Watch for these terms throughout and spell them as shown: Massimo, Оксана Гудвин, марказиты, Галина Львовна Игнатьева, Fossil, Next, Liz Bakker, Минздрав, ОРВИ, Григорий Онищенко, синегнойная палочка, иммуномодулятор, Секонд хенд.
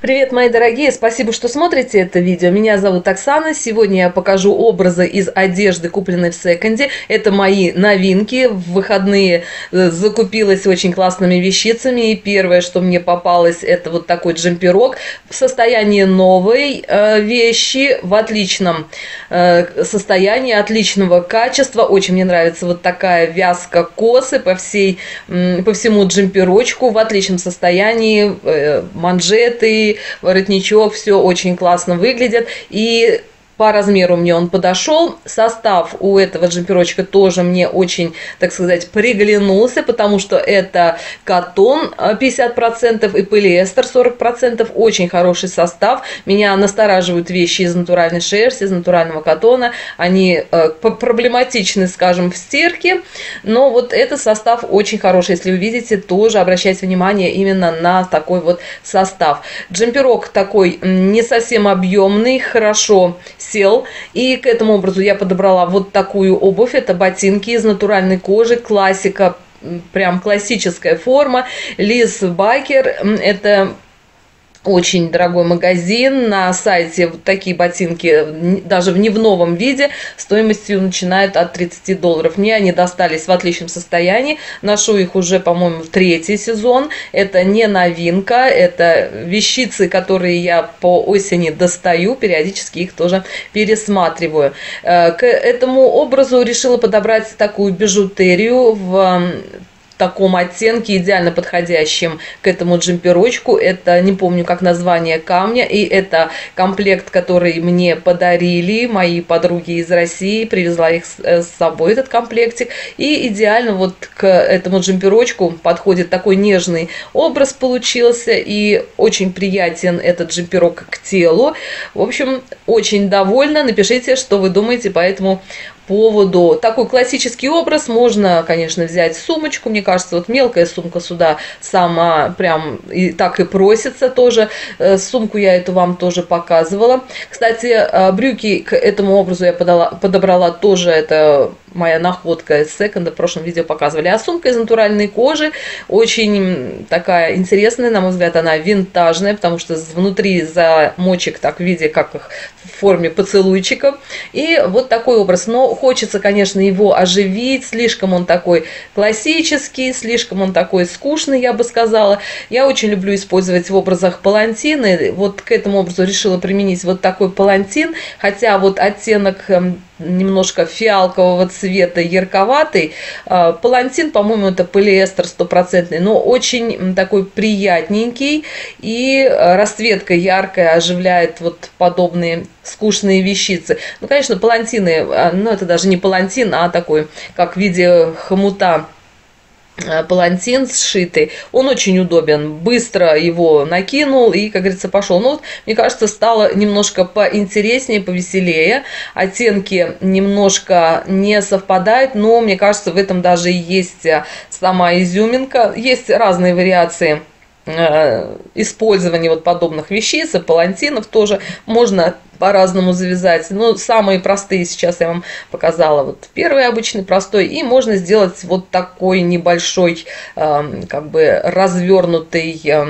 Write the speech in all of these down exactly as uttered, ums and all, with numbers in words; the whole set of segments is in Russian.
Привет, мои дорогие! Спасибо, что смотрите это видео. Меня зовут Оксана. Сегодня я покажу образы из одежды, купленной в секонде. Это мои новинки. В выходные закупилась очень классными вещицами. И первое, что мне попалось, это вот такой джемперок. В состоянии новой вещи, в отличном состоянии, отличного качества. Очень мне нравится вот такая вязка косы по, всей, по всему джемперочку. В отличном состоянии манжеты, воротничок, все очень классно выглядит. И по размеру мне он подошел. Состав у этого джемперочка тоже мне очень, так сказать, приглянулся, потому что это катон пятьдесят процентов и полиэстер сорок процентов. Очень хороший состав. Меня настораживают вещи из натуральной шерсти, из натурального катона. Они э, проблематичны, скажем, в стирке. Но вот этот состав очень хороший. Если вы видите, тоже обращайте внимание именно на такой вот состав. Джемперок такой не совсем объемный, хорошо сел. И к этому образу я подобрала вот такую обувь. Это ботинки из натуральной кожи. Классика, прям классическая форма. Liz Bakker. Это очень дорогой магазин. На сайте вот такие ботинки, даже в не в новом виде, стоимостью начинают от тридцати долларов. Мне они достались в отличном состоянии. Ношу их уже, по-моему, в третий сезон. Это не новинка. Это вещицы, которые я по осени достаю. Периодически их тоже пересматриваю. К этому образу решила подобрать такую бижутерию в таком оттенке, идеально подходящим к этому джемперочку. Это, не помню, как название камня, и это комплект, который мне подарили мои подруги из России, привезла их с собой, этот комплектик, и идеально вот к этому джемперочку подходит такой нежный образ получился, и очень приятен этот джемперок к телу. В общем, очень довольна. Напишите, что вы думаете по этому поводу. Такой классический образ. Можно, конечно, взять сумочку. Мне кажется, вот мелкая сумка сюда сама прям и так и просится тоже. Сумку я эту вам тоже показывала. Кстати, брюки к этому образу я подала, подобрала тоже. Это моя находка из секонда, в прошлом видео показывали. А сумка из натуральной кожи. Очень такая интересная, на мой взгляд, она винтажная, потому что внутри замочек так в виде, как их в форме поцелуйчика. И вот такой образ. Но хочется, конечно, его оживить. Слишком он такой классический, слишком он такой скучный, я бы сказала. Я очень люблю использовать в образах палантины. Вот к этому образу решила применить вот такой палантин. Хотя вот оттенок немножко фиалкового цвета, ярковатый. Палантин, по-моему, это полиэстер стопроцентный, но очень такой приятненький. И расцветка яркая, оживляет вот подобные скучные вещицы. Ну, конечно, палантины, но это даже не палантин, а такой, как в виде хомута, палантин сшитый. Он очень удобен. Быстро его накинул и, как говорится, пошел. Ну, вот, мне кажется, стало немножко поинтереснее, повеселее. Оттенки немножко не совпадают, но, мне кажется, в этом даже есть сама изюминка. Есть разные вариации использование вот подобных вещиц, и палантинов тоже можно по-разному завязать. Но самые простые сейчас я вам показала. Вот первый обычный простой. И можно сделать вот такой небольшой, э, как бы развернутый э,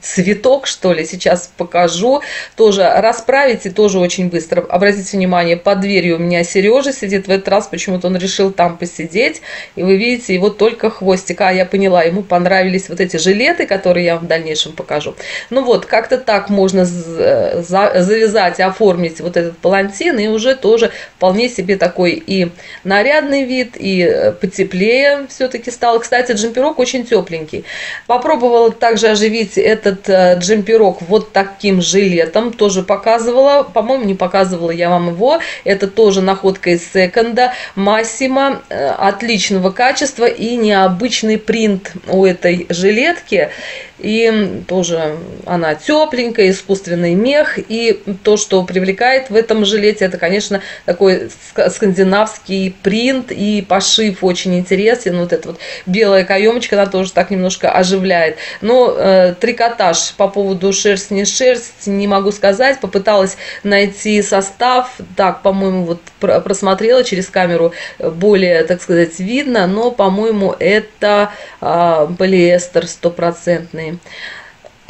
цветок, что ли. Сейчас покажу. Тоже расправить и тоже очень быстро. Обратите внимание, под дверью у меня Сережа сидит. В этот раз почему-то он решил там посидеть. И вы видите, его только хвостик. А, я поняла, ему понравились вот эти жилеты, которые я вам в дальнейшем покажу. Ну вот, как-то так можно завязать, оформить вот этот палантин, и уже тоже вполне себе такой и нарядный вид, и потеплее все-таки стало. Кстати, джемперок очень тепленький. Попробовала также оживить этот джемперок вот таким жилетом, тоже показывала, по-моему, не показывала я вам его, это тоже находка из секонда, Massimo, отличного качества и необычный принт у этой жилетки. И тоже она тепленькая, искусственный мех. И то, что привлекает в этом жилете, это, конечно, такой скандинавский принт. И пошив очень интересен. Вот эта вот белая каемочка, она тоже так немножко оживляет. Но э, трикотаж по поводу шерсть, не шерсть, не могу сказать. Попыталась найти состав. Так, по-моему, вот просмотрела через камеру. Более, так сказать, видно. Но, по-моему, это э, полиэстер стопроцентный.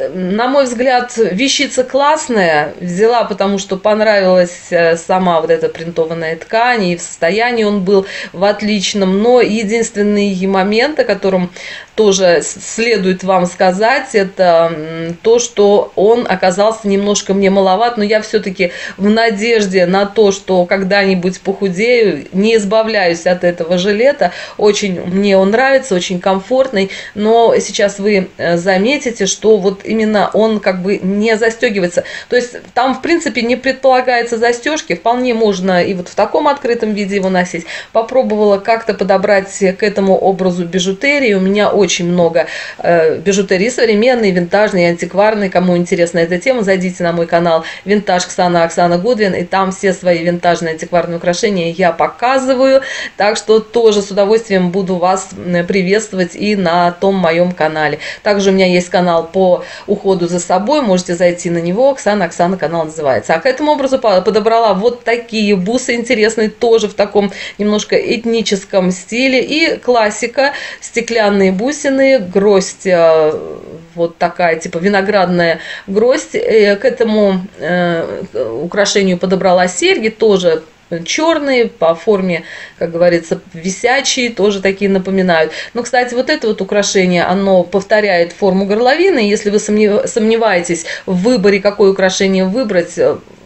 на мой взгляд, вещица классная. Взяла, потому что понравилась сама вот эта принтованная ткань, и в состоянии он был в отличном. Но единственный момент, о котором тоже следует вам сказать, это то, что он оказался немножко мне маловат. Но я все-таки в надежде на то, что когда-нибудь похудею, не избавляюсь от этого жилета. Очень мне он нравится, очень комфортный. Но сейчас вы заметите, что вот именно он как бы не застегивается. То есть там в принципе не предполагается застежки. Вполне можно и вот в таком открытом виде его носить. Попробовала как-то подобрать к этому образу бижутерии. У меня очень много э, бижутерии современной, винтажной, антикварной. Кому интересна эта тема, зайдите на мой канал «Винтаж Оксана, Оксана Гудвин». И там все свои винтажные, антикварные украшения я показываю. Так что тоже с удовольствием буду вас приветствовать и на том моем канале. Также у меня есть канал по уходу за собой, можете зайти на него, Оксана, Оксана канал называется. А к этому образу подобрала вот такие бусы интересные, тоже в таком немножко этническом стиле. И классика, стеклянные бусины, гроздь, вот такая типа виноградная гроздь. К этому украшению подобрала серьги, тоже черные, по форме, как говорится, висячие, тоже такие напоминают. Но, кстати, вот это вот украшение, оно повторяет форму горловины. Если вы сомневаетесь в выборе, какое украшение выбрать,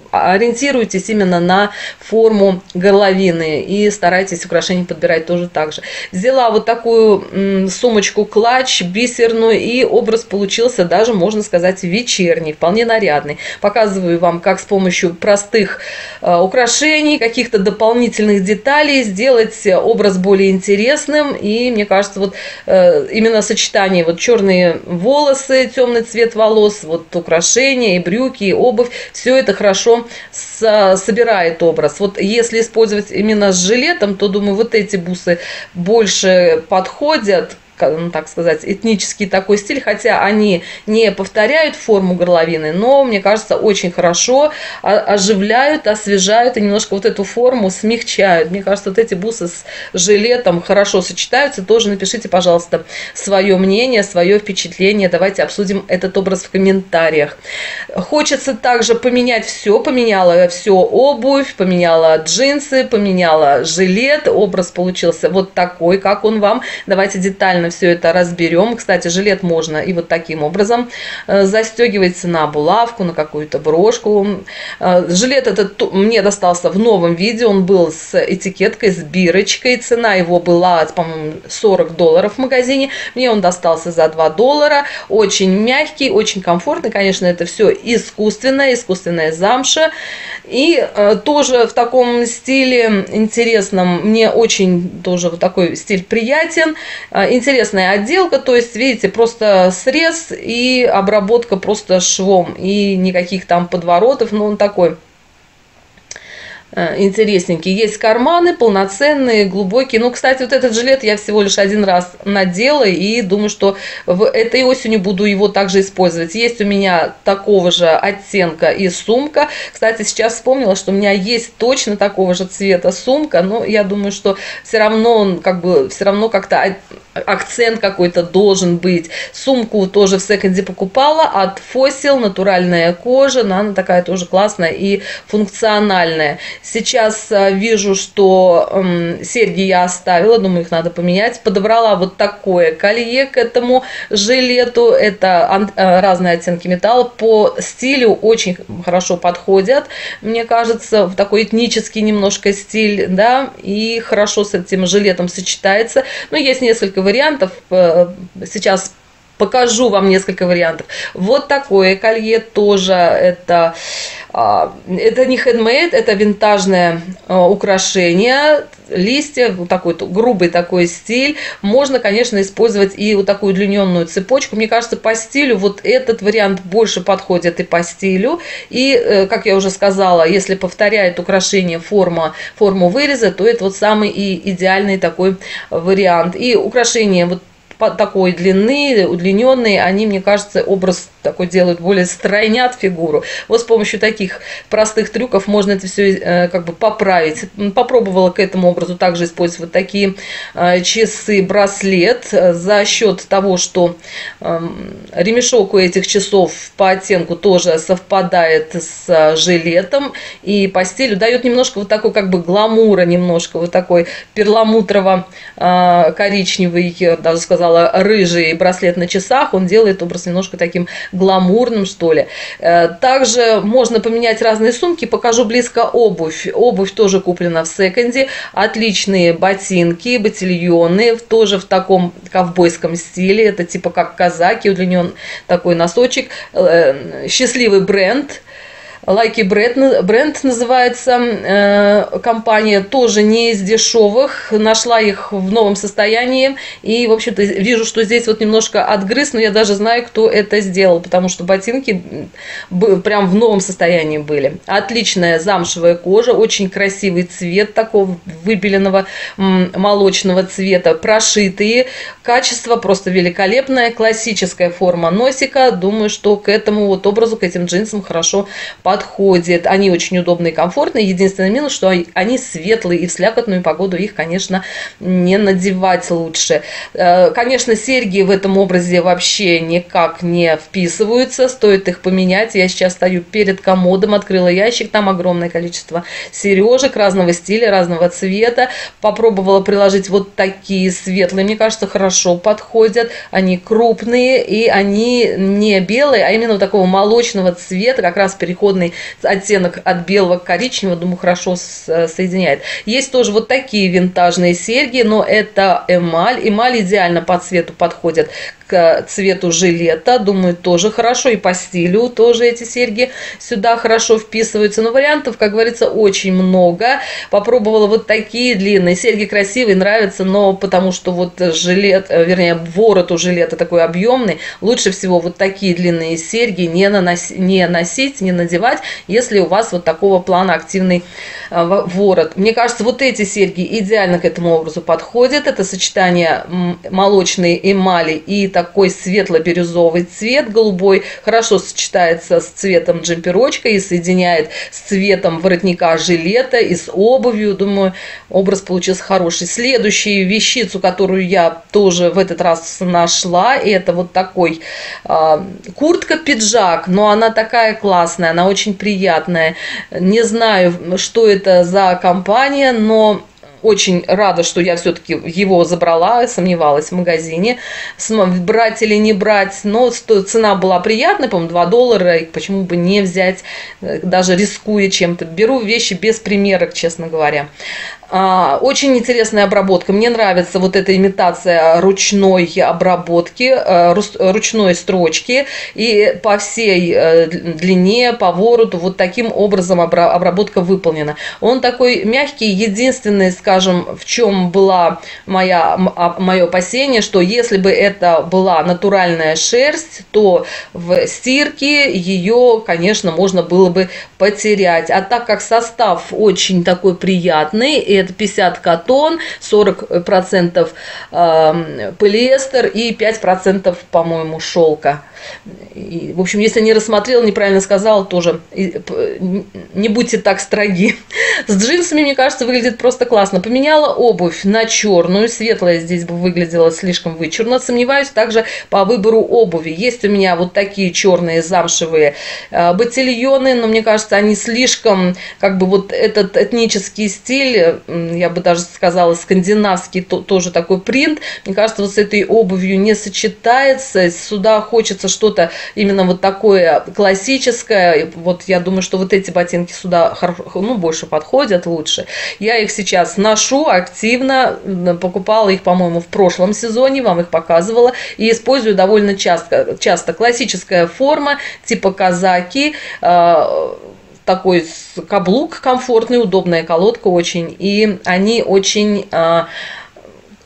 ориентируйтесь именно на форму горловины и старайтесь украшения подбирать тоже так же. Взяла вот такую сумочку-клатч бисерную, и образ получился даже, можно сказать, вечерний, вполне нарядный. Показываю вам, как с помощью простых украшений, каких-то дополнительных деталей сделать образ более интересным. И мне кажется, вот именно сочетание вот черные волосы, темный цвет волос, вот украшения, и брюки, и обувь, все это хорошо собирает образ. Вот если использовать именно с жилетом, то, думаю, вот эти бусы больше подходят, так сказать, этнический такой стиль, хотя они не повторяют форму горловины, но, мне кажется, очень хорошо оживляют, освежают и немножко вот эту форму смягчают. Мне кажется, вот эти бусы с жилетом хорошо сочетаются. Тоже напишите, пожалуйста, свое мнение, свое впечатление. Давайте обсудим этот образ в комментариях. Хочется также поменять все. Поменяла все обувь, поменяла джинсы, поменяла жилет. Образ получился вот такой, как он вам. Давайте детально все это разберем. Кстати, жилет можно и вот таким образом застегивается на булавку, на какую-то брошку. Жилет этот мне достался в новом виде, он был с этикеткой, с бирочкой. Цена его была, по-моему, сорок долларов в магазине. Мне он достался за два доллара. Очень мягкий, очень комфортный. Конечно, это все искусственное, искусственная замша. И тоже в таком стиле интересном, мне очень тоже вот такой стиль приятен. Интересная отделка, то есть, видите, просто срез и обработка просто швом, и никаких там подворотов, но он такой интересненький. Есть карманы полноценные, глубокие. Ну, кстати, вот этот жилет я всего лишь один раз надела, и думаю, что в этой осенью буду его также использовать. Есть у меня такого же оттенка и сумка. Кстати, сейчас вспомнила, что у меня есть точно такого же цвета сумка, но я думаю, что все равно он как бы, все равно как-то акцент какой-то должен быть. Сумку тоже в секонде покупала от Fossil, натуральная кожа, но она такая тоже классная и функциональная. Сейчас вижу, что серьги я оставила, думаю, их надо поменять. Подобрала вот такое колье к этому жилету. Это разные оттенки металла. По стилю очень хорошо подходят. Мне кажется, в такой этнический немножко стиль, да, и хорошо с этим жилетом сочетается. Но есть несколько вариантов. Сейчас покажу вам несколько вариантов. Вот такое колье тоже. Это, это не handmade, это винтажное украшение. Листья, вот такой грубый такой стиль. Можно, конечно, использовать и вот такую удлиненную цепочку. Мне кажется, по стилю вот этот вариант больше подходит и по стилю. И, как я уже сказала, если повторяет украшение форма, форму выреза, то это вот самый и идеальный такой вариант. И украшение вот такой длины, удлиненные, они, мне кажется, образ такой делают, более стройнят фигуру. Вот с помощью таких простых трюков можно это все как бы поправить. Попробовала к этому образу также использовать такие часы, браслет, за счет того, что ремешок у этих часов по оттенку тоже совпадает с жилетом и по стилю, дает немножко вот такой как бы гламура, немножко вот такой перламутрово-коричневый, даже сказала, рыжий браслет на часах, он делает образ немножко таким гламурным, что ли. Также можно поменять разные сумки, покажу близко обувь. Обувь тоже куплена в секонде, отличные ботинки, ботильоны, тоже в таком ковбойском стиле, это типа как казаки, удлинен такой носочек, счастливый бренд. Лайки бренд называется компания, тоже не из дешевых. Нашла их в новом состоянии. И, в общем-то, вижу, что здесь вот немножко отгрыз, но я даже знаю, кто это сделал, потому что ботинки прям в новом состоянии были. Отличная замшевая кожа, очень красивый цвет такого выбеленного молочного цвета, прошитые. Качество просто великолепное, классическая форма носика. Думаю, что к этому вот образу, к этим джинсам хорошо подходит. подходит. Они очень удобные и комфортные. Единственное минус, что они светлые, и в слякотную погоду их, конечно, не надевать лучше. Конечно, серьги в этом образе вообще никак не вписываются. Стоит их поменять. Я сейчас стою перед комодом, открыла ящик. Там огромное количество сережек разного стиля, разного цвета. Попробовала приложить вот такие светлые. Мне кажется, хорошо подходят. Они крупные, и они не белые, а именно вот такого молочного цвета, как раз переходный оттенок от белого к коричневому, думаю, хорошо соединяет. Есть тоже вот такие винтажные серьги, но это эмаль. Эмаль идеально по цвету подходит к цвету жилета. Думаю, тоже хорошо. И по стилю тоже эти серьги сюда хорошо вписываются. Но вариантов, как говорится, очень много. Попробовала вот такие длинные. Серьги красивые, нравятся, но потому что вот жилет, вернее, ворот у жилета такой объемный, лучше всего вот такие длинные серьги не наносить, не носить, не надевать, если у вас вот такого плана активный ворот. Мне кажется, вот эти серьги идеально к этому образу подходят. Это сочетание молочной эмали и такой светло-бирюзовый цвет, голубой, хорошо сочетается с цветом джемперочка и соединяет с цветом воротника жилета и с обувью. Думаю, образ получился хороший. Следующую вещицу, которую я тоже в этот раз нашла, это вот такой э, куртка-пиджак, но она такая классная, она очень приятная. Не знаю, что это за компания, но очень рада, что я все-таки его забрала, сомневалась в магазине, брать или не брать, но цена была приятная, по-моему, два доллара, и почему бы не взять, даже рискуя чем-то. Беру вещи без примерок, честно говоря. Очень интересная обработка. Мне нравится вот эта имитация ручной обработки, ручной строчки. И по всей длине, по вороту вот таким образом обработка выполнена. Он такой мягкий. Единственное, скажем, в чем было мое опасение, что если бы это была натуральная шерсть, то в стирке ее, конечно, можно было бы потерять. А так как состав очень такой приятный, это пятьдесят катон, сорок процентов полиэстер и пять процентов, по-моему, шелка. И, в общем, если не рассмотрел, неправильно сказал, тоже не будьте так строги. С джинсами, мне кажется, выглядит просто классно. Поменяла обувь на черную, светлая здесь бы выглядела слишком вычурно. Сомневаюсь также по выбору обуви. Есть у меня вот такие черные замшевые ботильоны, но мне кажется, они слишком, как бы вот этот этнический стиль, я бы даже сказала, скандинавский, то, тоже такой принт, мне кажется, вот с этой обувью не сочетается. Сюда хочется что-то именно вот такое классическое. Вот я думаю, что вот эти ботинки сюда, ну, больше подходят, лучше. Я их сейчас ношу активно, покупала их, по-моему, в прошлом сезоне, вам их показывала, и использую довольно часто. Часто классическая форма, типа казаки, э такой каблук комфортный, удобная колодка очень, и они очень... Э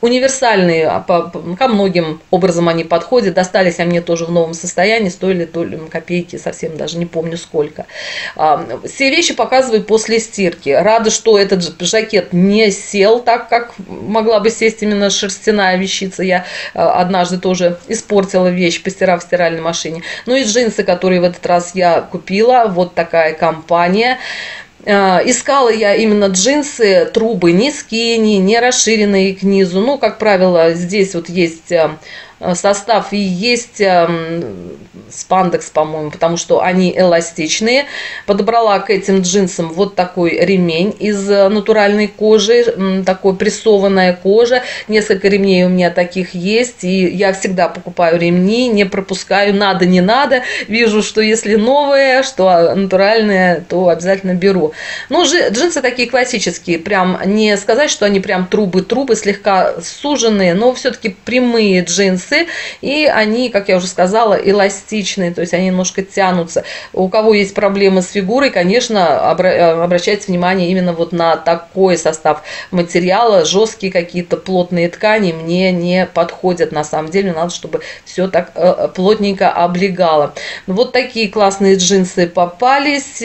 универсальные, по, ко многим образом они подходят, достались они мне тоже в новом состоянии, стоили то ли копейки, совсем даже не помню сколько. А, все вещи показываю после стирки. Рада, что этот жакет не сел так, как могла бы сесть именно шерстяная вещица. Я а, однажды тоже испортила вещь, постирав в стиральной машине. Ну и джинсы, которые в этот раз я купила, вот такая компания. Искала я именно джинсы, трубы не скини, не расширенные к низу. Ну, как правило, здесь вот есть состав и есть спандекс, по-моему, потому что они эластичные. Подобрала к этим джинсам вот такой ремень из натуральной кожи, такой прессованная кожа. Несколько ремней у меня таких есть, и я всегда покупаю ремни, не пропускаю, надо, не надо. Вижу, что если новое, что натуральное, то обязательно беру. Ну, джинсы такие классические, прям не сказать, что они прям трубы-трубы, слегка суженные, но все-таки прямые джинсы. И они, как я уже сказала, эластичные, то есть они немножко тянутся. У кого есть проблемы с фигурой, конечно, обращайте внимание именно вот на такой состав материала. Жесткие какие-то плотные ткани мне не подходят. На самом деле, надо, чтобы все так плотненько облегало. Вот такие классные джинсы попались.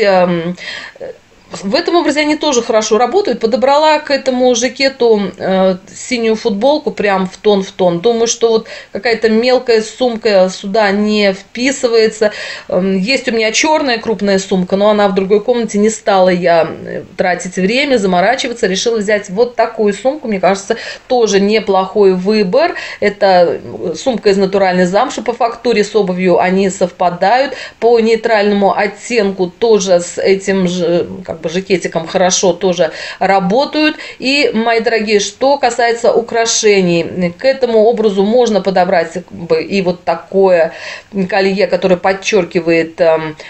В этом образе они тоже хорошо работают. Подобрала к этому жакету э, синюю футболку, прям в тон в тон. Думаю, что вот какая-то мелкая сумка сюда не вписывается. Э, есть у меня черная крупная сумка, но она в другой комнате, не стала я тратить время, заморачиваться. Решила взять вот такую сумку. Мне кажется, тоже неплохой выбор. Это сумка из натуральной замши. По фактуре с обувью они совпадают. По нейтральному оттенку тоже с этим же... жакетиком хорошо тоже работают. И, мои дорогие, что касается украшений, к этому образу можно подобрать и вот такое колье, которое подчеркивает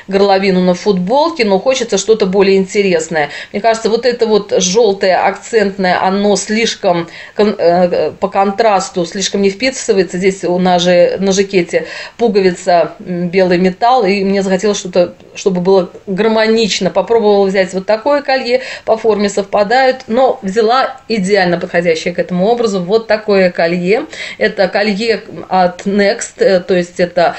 горловину на футболке, но хочется что-то более интересное. Мне кажется, вот это вот желтое акцентное, оно слишком по контрасту слишком не вписывается. Здесь у нас же на жакете пуговица белый металл, и мне захотелось что-то, чтобы было гармонично. Попробовала взять вот такое колье, по форме совпадают, но взяла идеально подходящее к этому образу вот такое колье. Это колье от Next, то есть это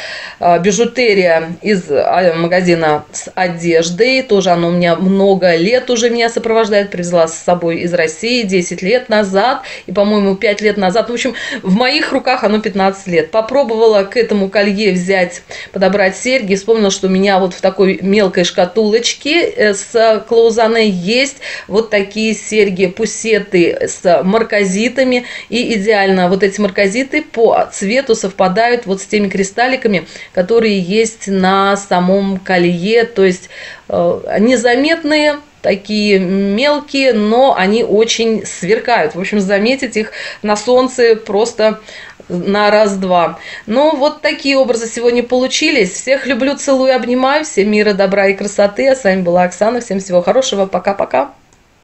бижутерия из магазина с одеждой. Тоже оно у меня много лет уже меня сопровождает. Привезла с собой из России десять лет назад и, по-моему, пять лет назад. В общем, в моих руках оно пятнадцать лет. Попробовала к этому колье взять, подобрать серьги. Вспомнила, что у меня вот в такой мелкой шкатулочке с клоузаной есть вот такие серьги, пусеты с марказитами, и идеально вот эти марказиты по цвету совпадают вот с теми кристалликами, которые есть на самом колье, то есть э, незаметные, такие мелкие, но они очень сверкают. В общем, заметить их на солнце просто на раз-два. Ну, вот такие образы сегодня получились. Всех люблю, целую, обнимаю. Всем мира, добра и красоты. А с вами была Оксана. Всем всего хорошего. Пока-пока.